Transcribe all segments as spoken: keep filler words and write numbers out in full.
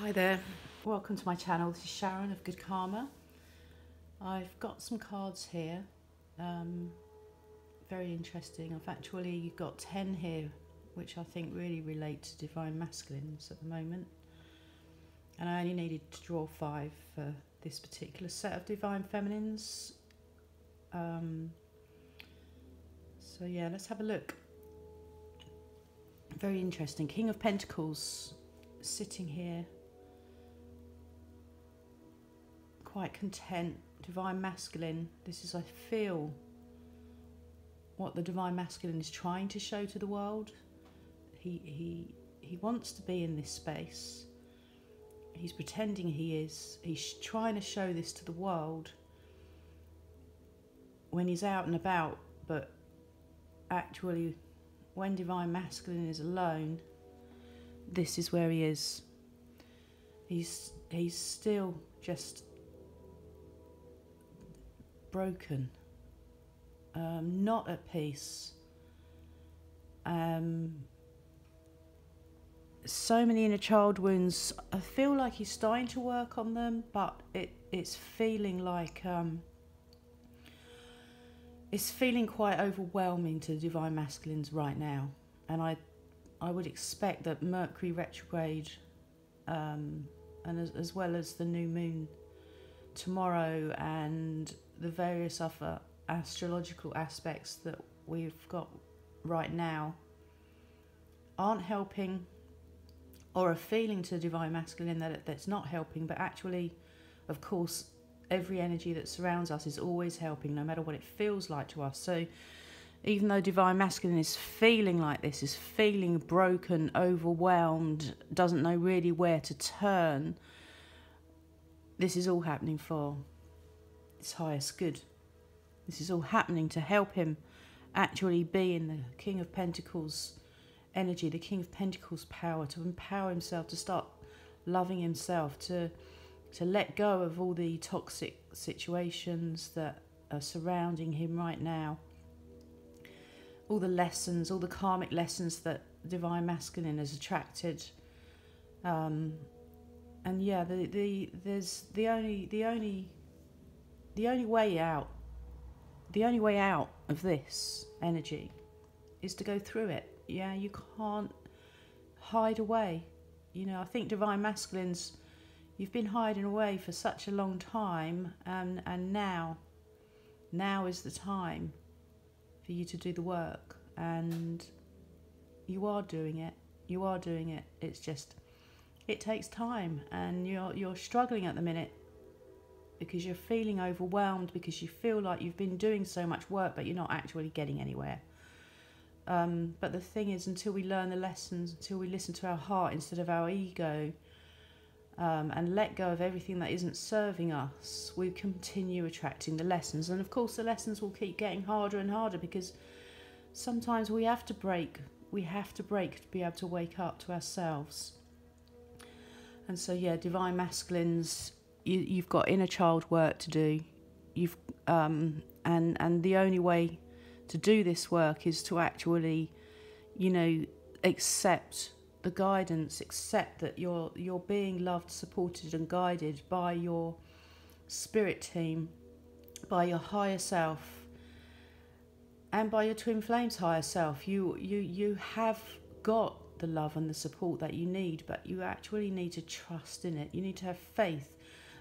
Hi there, welcome to my channel. This is Sharon of Good Karma. I've got some cards here, um, very interesting. I've actually got ten here, which I think really relate to Divine Masculines at the moment. And I only needed to draw five for this particular set of Divine Feminines. Um, so yeah, let's have a look. Very interesting. King of Pentacles sitting here, quite content. Divine Masculine, this is, I feel, what the Divine Masculine is trying to show to the world. He, he, he wants to be in this space. He's pretending he is. He's trying to show this to the world when he's out and about, but actually when Divine Masculine is alone, this is where he is. He's, he's still just broken, um, not at peace. Um, so many inner child wounds. I feel like he's starting to work on them, but it, it's feeling like... Um, It's feeling quite overwhelming to the Divine Masculines right now, and I, I would expect that Mercury retrograde, um, and as, as well as the new moon tomorrow and the various other astrological aspects that we've got right now, aren't helping, or a feeling to the Divine Masculine that it, that's not helping. But actually, of course, every energy that surrounds us is always helping, no matter what it feels like to us. So even though Divine Masculine is feeling like this, is feeling broken, overwhelmed, doesn't know really where to turn, this is all happening for its highest good. This is all happening to help him actually be in the King of Pentacles energy, the King of Pentacles power, to empower himself, to start loving himself, to to let go of all the toxic situations that are surrounding him right now. All the lessons, all the karmic lessons that Divine Masculine has attracted. Um, and yeah, the, the, there's the only, the only, the only way out, the only way out of this energy is to go through it. Yeah, you can't hide away. You know, I think Divine Masculines, you've been hiding away for such a long time, and, and now, now is the time for you to do the work, and you are doing it, you are doing it, it's just, it takes time, and you're, you're struggling at the minute, because you're feeling overwhelmed, because you feel like you've been doing so much work, but you're not actually getting anywhere. Um, but the thing is, until we learn the lessons, until we listen to our heart instead of our ego, Um, and let go of everything that isn't serving us, we continue attracting the lessons. And of course the lessons will keep getting harder and harder, because sometimes we have to break. We have to break to be able to wake up to ourselves. And so yeah, Divine Masculines, you, you've got inner child work to do. You've um, and, and the only way to do this work is to actually, you know, accept the guidance, accept that you're you're being loved, supported and guided by your spirit team, by your higher self, and by your twin flame's higher self. You you you have got the love and the support that you need, but you actually need to trust in it. You need to have faith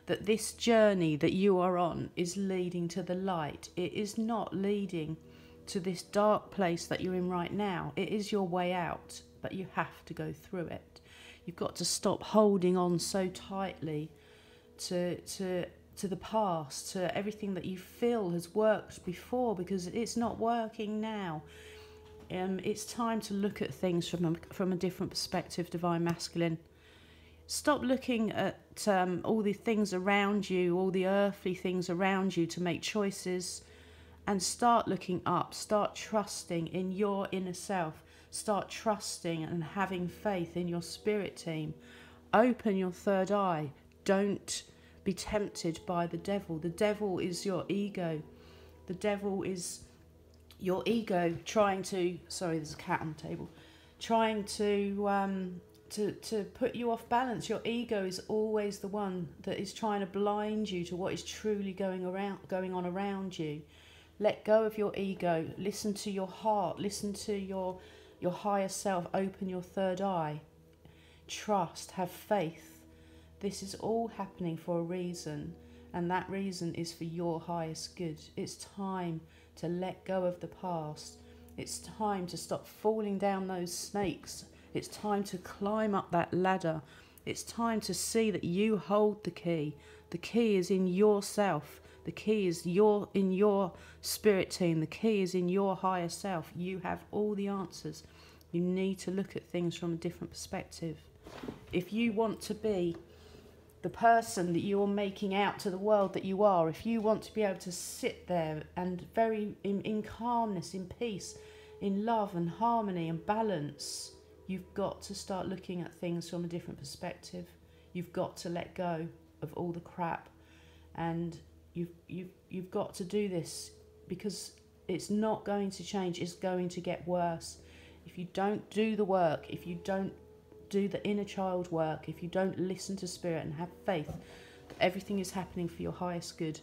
that this journey that you are on is leading to the light. It is not leading to this dark place that you're in right now. It is your way out, but you have to go through it. You've got to stop holding on so tightly to to to the past, to everything that you feel has worked before, because it's not working now. Um, it's time to look at things from a, from a different perspective, Divine Masculine. Stop looking at um, all the things around you, all the earthly things around you, to make choices, and start looking up. Start trusting in your inner self. Start trusting and having faith in your spirit team. Open your third eye. Don't be tempted by the devil. The devil is your ego. The devil is your ego trying to... Sorry, there's a cat on the table. Trying to um, to, to put you off balance. Your ego is always the one that is trying to blind you to what is truly going around, going on around you. Let go of your ego. Listen to your heart. Listen to your, your higher self. Open your third eye. Trust. Have faith. This is all happening for a reason. And that reason is for your highest good. It's time to let go of the past. It's time to stop falling down those snakes. It's time to climb up that ladder. It's time to see that you hold the key. The key is in yourself. The key is your in your spirit team. The key is in your higher self. You have all the answers. You need to look at things from a different perspective. If you want to be the person that you're making out to the world that you are, if you want to be able to sit there and very in, in calmness, in peace, in love and harmony and balance, you've got to start looking at things from a different perspective. You've got to let go of all the crap, and you've, you've, you've got to do this, because it's not going to change. It's going to get worse. If you don't do the work, if you don't do the inner child work, if you don't listen to spirit and have faith that everything is happening for your highest good,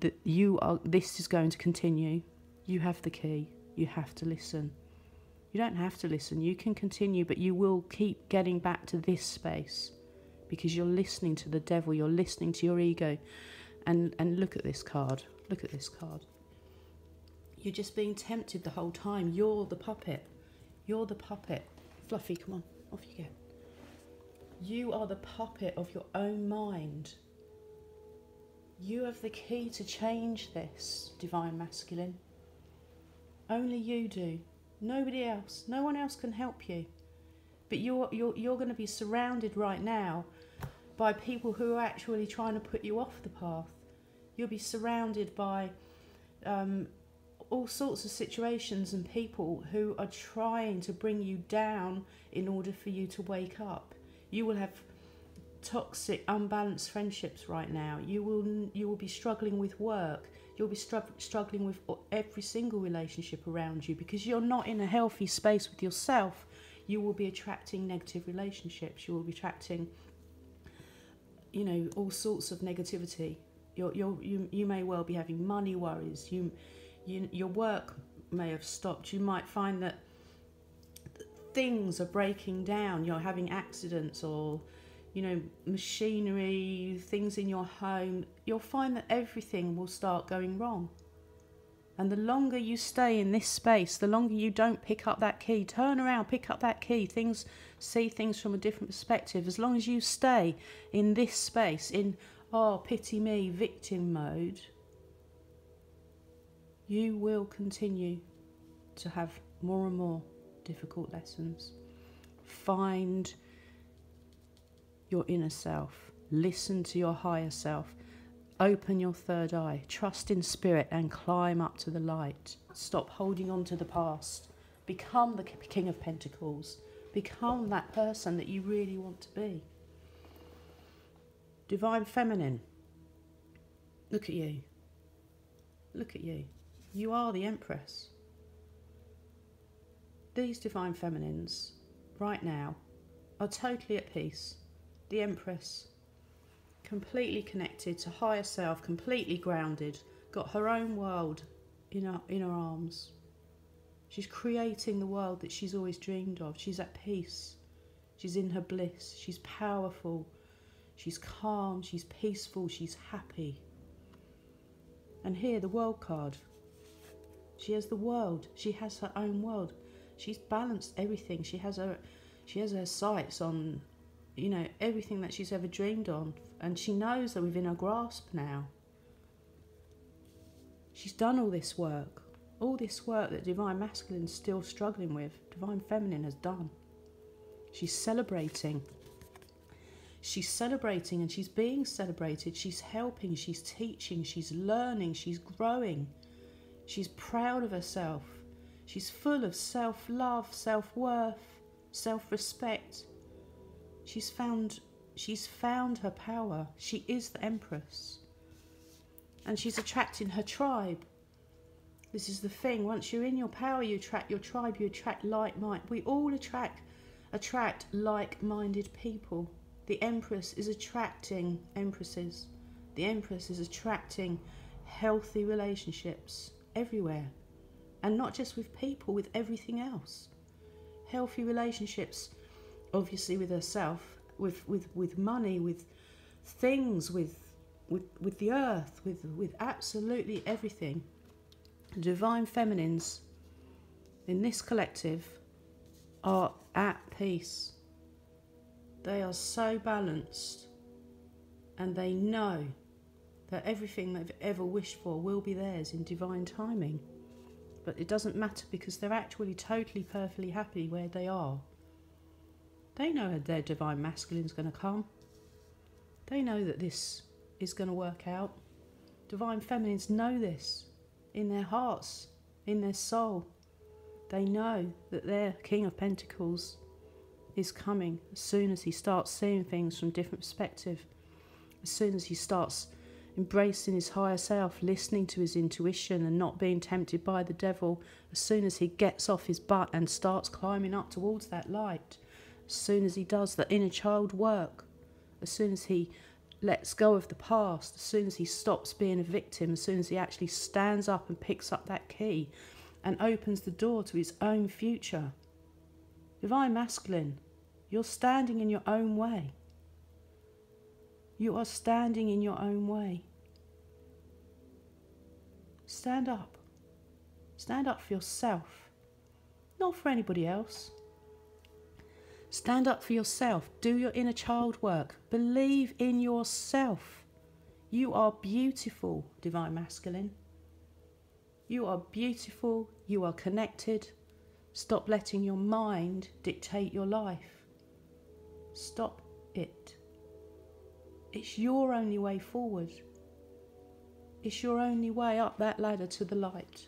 that you are, this is going to continue. You have the key. You have to listen. You don't have to listen. You can continue, but you will keep getting back to this space, because you're listening to the devil. You're listening to your ego. And, and look at this card. Look at this card. You're just being tempted the whole time. You're the puppet. You're the puppet. Fluffy, come on. Off you go. You are the puppet of your own mind. You have the key to change this, Divine Masculine. Only you do. Nobody else. No one else can help you. But you're, you're, you're going to be surrounded right now by people who are actually trying to put you off the path. You'll be surrounded by um, all sorts of situations and people who are trying to bring you down in order for you to wake up. You will have toxic, unbalanced friendships right now. You will, you will be struggling with work. You'll be stru struggling with every single relationship around you, because you're not in a healthy space with yourself. You will be attracting negative relationships. You will be attracting, you know, all sorts of negativity. You're, you're, you, you may well be having money worries. You, you, your work may have stopped. You might find that things are breaking down. You're having accidents, or, you know, machinery, things in your home. You'll find that everything will start going wrong. And the longer you stay in this space, the longer you don't pick up that key. Turn around, pick up that key. Things, see things from a different perspective. As long as you stay in this space, in, oh, pity me, victim mode, you will continue to have more and more difficult lessons. Find your inner self. Listen to your higher self. Open your third eye, trust in spirit, and climb up to the light. Stop holding on to the past. Become the King of Pentacles. Become that person that you really want to be. Divine Feminine, look at you. Look at you. You are the Empress. These Divine Feminines right now are totally at peace. The Empress, completely connected to higher self, completely grounded, got her own world in her, in her arms. She's creating the world that she's always dreamed of. She's at peace. She's in her bliss. She's powerful. She's calm. She's peaceful. She's happy. And here, the World card. She has the world. She has her own world. She's balanced everything. She has her, she has her sights on, you know, everything that she's ever dreamed on, and she knows that within her grasp now. She's done all this work, all this work that Divine Masculine's still struggling with, Divine Feminine has done. She's celebrating. She's celebrating, and she's being celebrated. She's helping, she's teaching, she's learning, she's growing. She's proud of herself. She's full of self-love, self-worth, self-respect. She's found, she's found her power. She is the Empress. And she's attracting her tribe. This is the thing. Once you're in your power, you attract your tribe, you attract light, might. We all attract Attract like-minded people. The Empress is attracting empresses. The Empress is attracting healthy relationships everywhere. And not just with people, with everything else. Healthy relationships, obviously with herself, with, with, with money, with things, with, with, with the earth, with, with absolutely everything. Divine feminines in this collective are at peace. They are so balanced, and they know that everything they've ever wished for will be theirs in divine timing. But it doesn't matter, because they're actually totally, perfectly happy where they are. They know their divine masculine is going to come. They know that this is going to work out. Divine feminines know this in their hearts, in their soul. They know that their King of Pentacles is coming as soon as he starts seeing things from a different perspective. As soon as he starts embracing his higher self, listening to his intuition and not being tempted by the devil. As soon as he gets off his butt and starts climbing up towards that light. As soon as he does the inner child work. As soon as he lets go of the past. As soon as he stops being a victim. As soon as he actually stands up and picks up that key and opens the door to his own future. Divine Masculine, you're standing in your own way. You are standing in your own way. Stand up. Stand up for yourself. Not for anybody else. Stand up for yourself. Do your inner child work. Believe in yourself. You are beautiful, Divine Masculine. You are beautiful. You are connected. Stop letting your mind dictate your life. Stop it. It's your only way forward. It's your only way up that ladder to the light.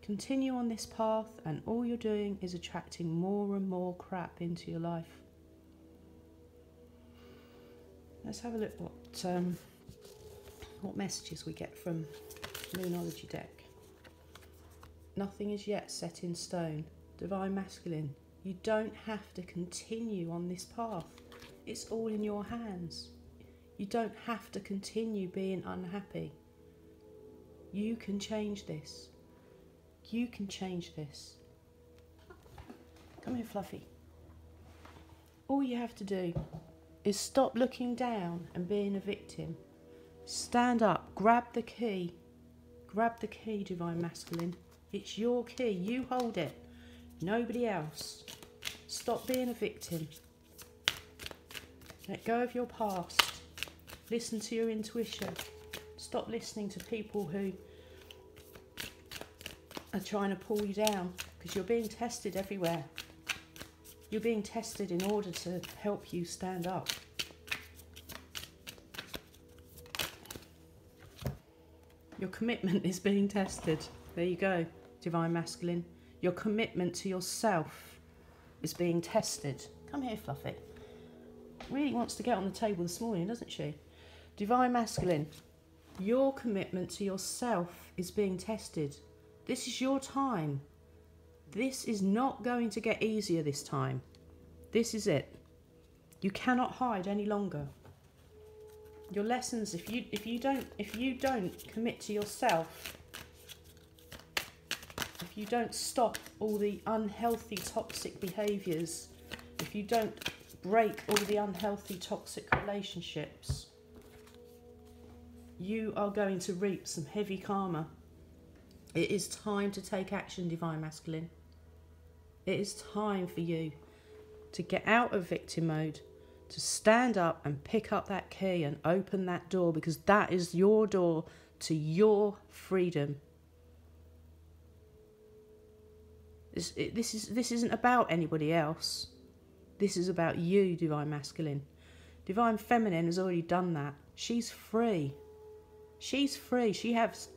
Continue on this path, and all you're doing is attracting more and more crap into your life. Let's have a look what um, what messages we get from Moonology Deck. Nothing is yet set in stone. Divine Masculine, you don't have to continue on this path. It's all in your hands. You don't have to continue being unhappy. You can change this. You can change this. Come here, Fluffy. All you have to do is stop looking down and being a victim. Stand up, grab the key. Grab the key, Divine Masculine. It's your key. You hold it. Nobody else. Stop being a victim. Let go of your past. Listen to your intuition. Stop listening to people who are trying to pull you down, because you're being tested everywhere. You're being tested in order to help you stand up. Your commitment is being tested. There you go. Divine Masculine, your commitment to yourself is being tested. Come here, Fluffy. Really wants to get on the table this morning, doesn't she? Divine Masculine, your commitment to yourself is being tested. This is your time. This is not going to get easier this time. This is it. You cannot hide any longer. Your lessons, if you if you don't if you don't commit to yourself, if you don't stop all the unhealthy, toxic behaviours, if you don't break all the unhealthy, toxic relationships, you are going to reap some heavy karma. It is time to take action, Divine Masculine. It is time for you to get out of victim mode, to stand up and pick up that key and open that door, because that is your door to your freedom. This, this is this isn't about anybody else. This is about you, Divine Masculine. Divine Feminine has already done that. She's free. She's free. She has.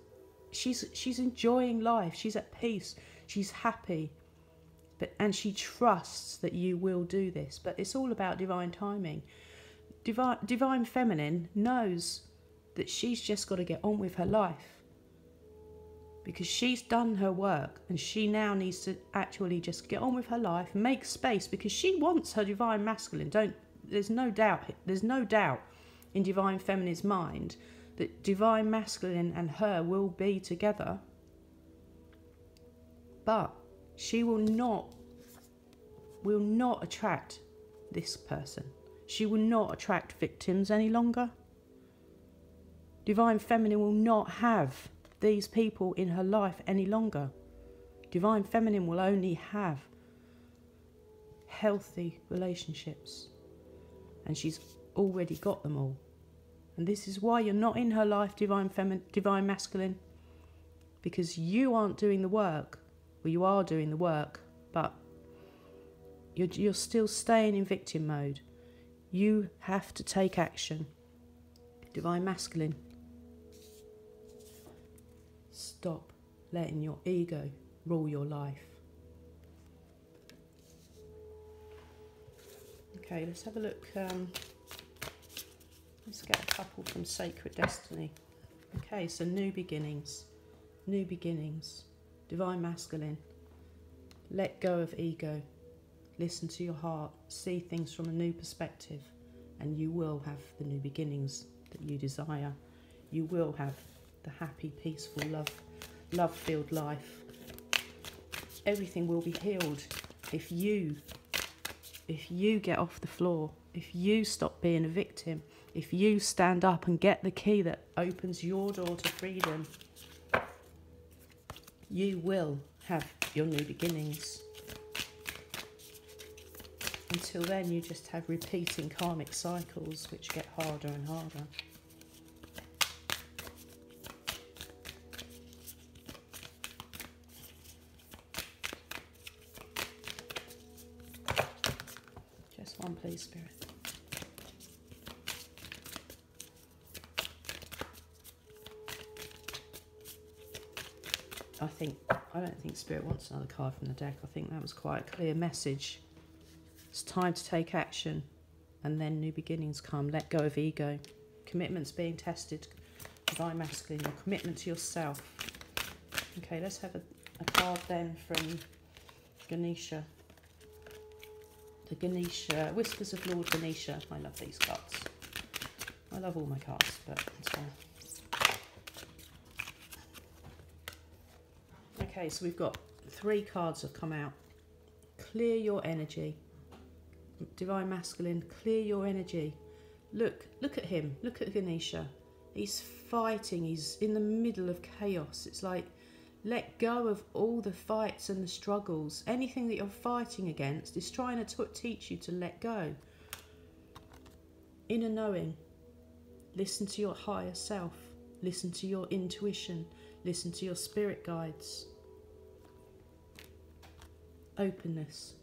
She's she's enjoying life. She's at peace. She's happy. But and she trusts that you will do this. But it's all about divine timing. Divine Divine Feminine knows that she's just got to get on with her life. because she's done her work and she now needs to actually just get on with her life, make space, because she wants her divine masculine. Don't, there's no doubt, there's no doubt in divine feminine's mind that divine masculine and her will be together, but she will not, will not attract this person. She will not attract victims any longer. Divine Feminine will not have these people in her life any longer. Divine Feminine will only have healthy relationships. And she's already got them all. And this is why you're not in her life, Divine Feminine, Divine Masculine. Because you aren't doing the work. Well, you are doing the work, but you're, you're still staying in victim mode. You have to take action. Divine Masculine, stop letting your ego rule your life. Okay, let's have a look. Um, let's get a couple from Sacred Destiny. Okay, so new beginnings, new beginnings. Divine Masculine, let go of ego. Listen to your heart. See things from a new perspective, and you will have the new beginnings that you desire. You will have the happy, peaceful, love, love-filled life. Everything will be healed if you, if you get off the floor, if you stop being a victim, if you stand up and get the key that opens your door to freedom. You will have your new beginnings. Until then, you just have repeating karmic cycles which get harder and harder. Just one, please, Spirit. I think, I don't think Spirit wants another card from the deck. I think that was quite a clear message. It's time to take action, and then new beginnings come. Let go of ego. Commitment's being tested. Divine Masculine, your commitment to yourself. Okay, let's have a, a card then from Ganesha. The Ganesha, Whispers of Lord Ganesha. I love these cards. I love all my cards, but it's fine. Okay, so we've got three cards have come out. Clear your energy. Divine Masculine, clear your energy. Look, look at him. Look at Ganesha. He's fighting. He's in the middle of chaos. It's like, let go of all the fights and the struggles. Anything that you're fighting against is trying to teach you to let go. Inner knowing. Listen to your higher self. Listen to your intuition. Listen to your spirit guides. Openness.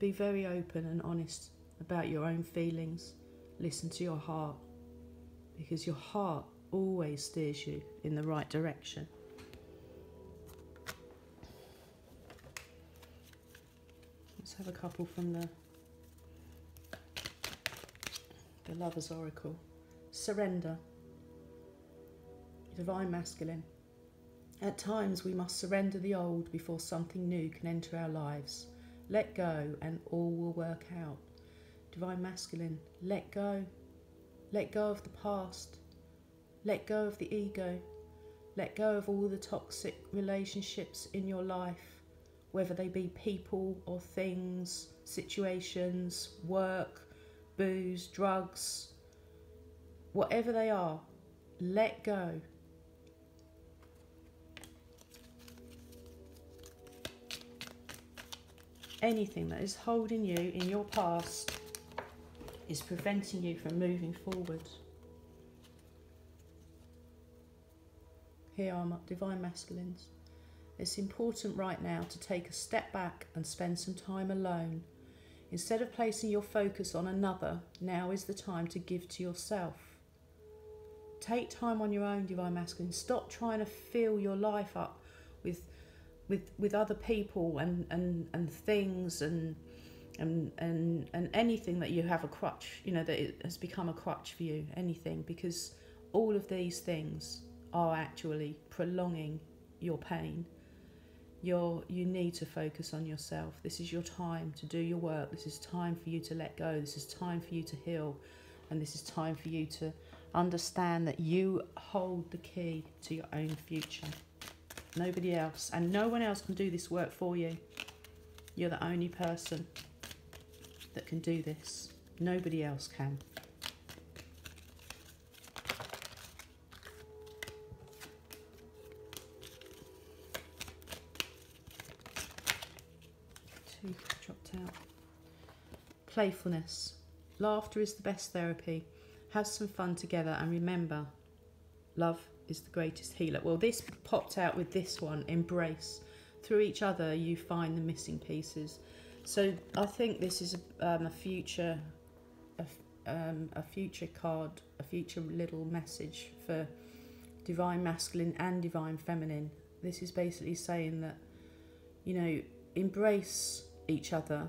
Be very open and honest about your own feelings. Listen to your heart, because your heart always steers you in the right direction. Let's have a couple from the, the Lovers Oracle. Surrender. Divine Masculine. At times we must surrender the old before something new can enter our lives. Let go and all will work out. Divine Masculine, let go. Let go of the past. Let go of the ego. Let go of all the toxic relationships in your life, whether they be people or things, situations, work, booze, drugs, whatever they are, let go. Anything that is holding you in your past is preventing you from moving forward. Here are my Divine Masculines. It's important right now to take a step back and spend some time alone. Instead of placing your focus on another, now is the time to give to yourself. Take time on your own, Divine Masculine. Stop trying to fill your life up with With, with other people and, and, and things and, and, and, and anything that you have a crutch, you know, that it has become a crutch for you, anything, because all of these things are actually prolonging your pain. You're, you need to focus on yourself. This is your time to do your work. This is time for you to let go. This is time for you to heal. And this is time for you to understand that you hold the key to your own future. Nobody else. And no one else can do this work for you. You're the only person that can do this. Nobody else can. Two dropped out. Playfulness. Laughter is the best therapy. Have some fun together, and remember, love is the greatest healer. Well, this popped out with this one, embrace. Through each other, you find the missing pieces. So I think this is a, um, a future, a, um, a future card, a future little message for divine masculine and divine feminine. This is basically saying that, you know, embrace each other,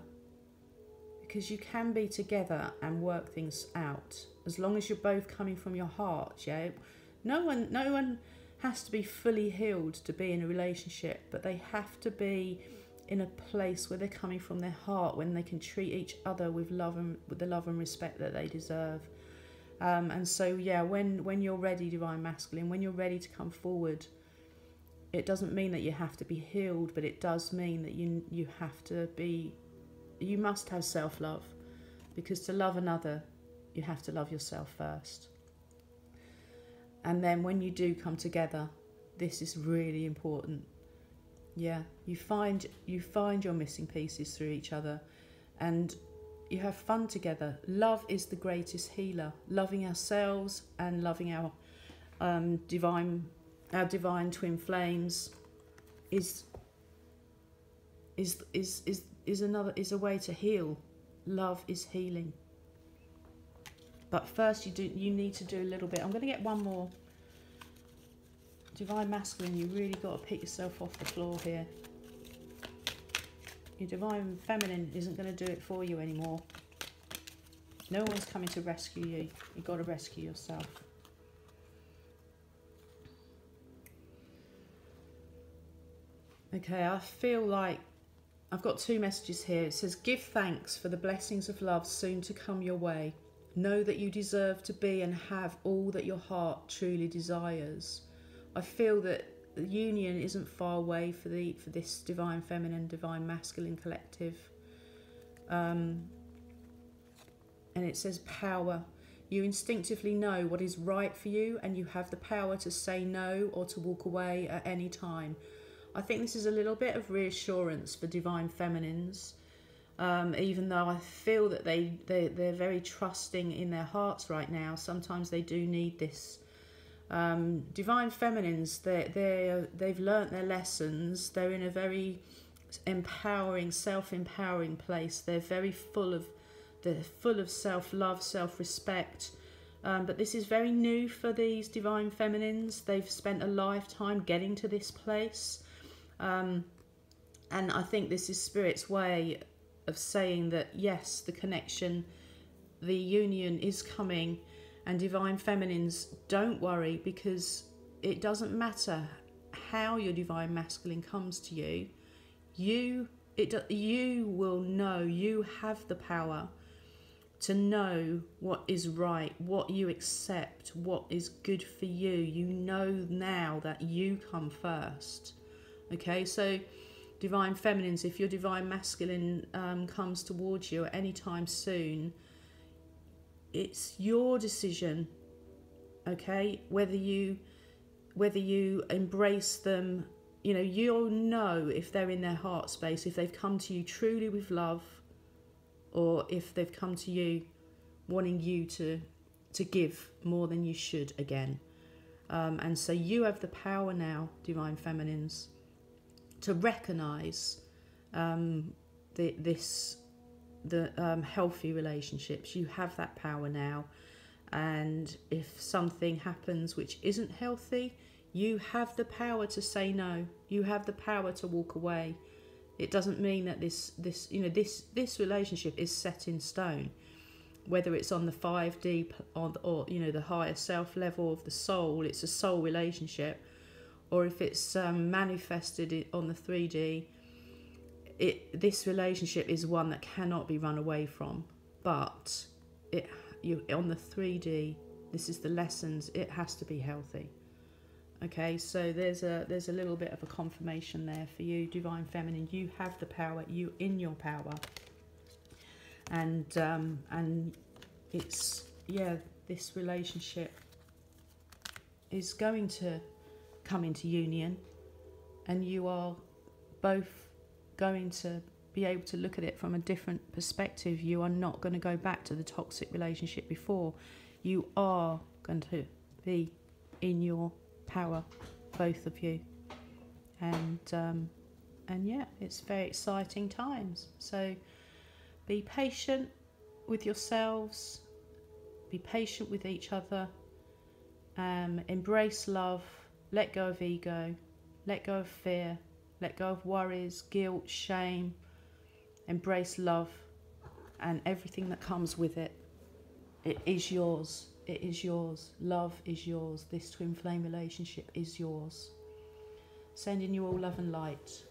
because you can be together and work things out as long as you're both coming from your heart. Yeah, no one, no one has to be fully healed to be in a relationship, but they have to be in a place where they're coming from their heart, when they can treat each other with love and with the love and respect that they deserve. Um, and so, yeah, when when you're ready, divine masculine, when you're ready to come forward, it doesn't mean that you have to be healed, but it does mean that you you have to be, you must have self-love, because to love another, you have to love yourself first. And then when you do come together, this is really important. Yeah, you find you find your missing pieces through each other, and you have fun together. Love is the greatest healer. Loving ourselves and loving our um, divine our divine twin flames is is is is is another is a way to heal. Love is healing. But first, you do you need to do a little bit. I'm going to get one more. Divine masculine, you really got to pick yourself off the floor here. Your divine feminine isn't going to do it for you anymore. No one's coming to rescue you. You've got to rescue yourself. Okay, I feel like I've got two messages here. It says, give thanks for the blessings of love soon to come your way. Know that you deserve to be and have all that your heart truly desires. I feel that the union isn't far away for the for this divine feminine, divine masculine collective. Um, and it says power. You instinctively know what is right for you, and you have the power to say no or to walk away at any time. I think this is a little bit of reassurance for divine feminines, um, even though I feel that they, they, they're very trusting in their hearts right now. Sometimes they do need this. Um, divine feminines, they they they've learnt their lessons. They're in a very empowering, self-empowering place. They're very full of, they're full of self-love, self-respect. Um, but this is very new for these divine feminines. They've spent a lifetime getting to this place, um, and I think this is Spirit's way of saying that yes, the connection, the union is coming. And divine feminines, don't worry, because it doesn't matter how your divine masculine comes to you. You, it, you will know, you have the power to know what is right, what you accept, what is good for you. You know now that you come first. Okay, so divine feminines, if your divine masculine um, comes towards you at any time soon, it's your decision, okay, whether you whether you embrace them. You know, you'll know if they're in their heart space, if they've come to you truly with love, or if they've come to you wanting you to to give more than you should again. Um, and so you have the power now, divine feminines, to recognize um, the, this the um, healthy relationships. You have that power now, and if something happens which isn't healthy, you have the power to say no. You have the power to walk away. It doesn't mean that this this you know this this relationship is set in stone. whether it's on the five D or, or you know, the higher self level of the soul, it's a soul relationship, or if it's um, manifested on the three D, it this relationship is one that cannot be run away from. But it you on the three D, this is the lessons, it has to be healthy. Okay, so there's a there's a little bit of a confirmation there for you, Divine Feminine. You have the power, you in your power, and um, and it's yeah, this relationship is going to come into union, and you are both going to be able to look at it from a different perspective. You are not going to go back to the toxic relationship before. You are going to be in your power, both of you, and um, and yeah, it's very exciting times. So be patient with yourselves, be patient with each other, um, embrace love, let go of ego, let go of fear, let go of worries, guilt, shame, embrace love and everything that comes with it. It is yours. It is yours. Love is yours. This twin flame relationship is yours. Sending you all love and light.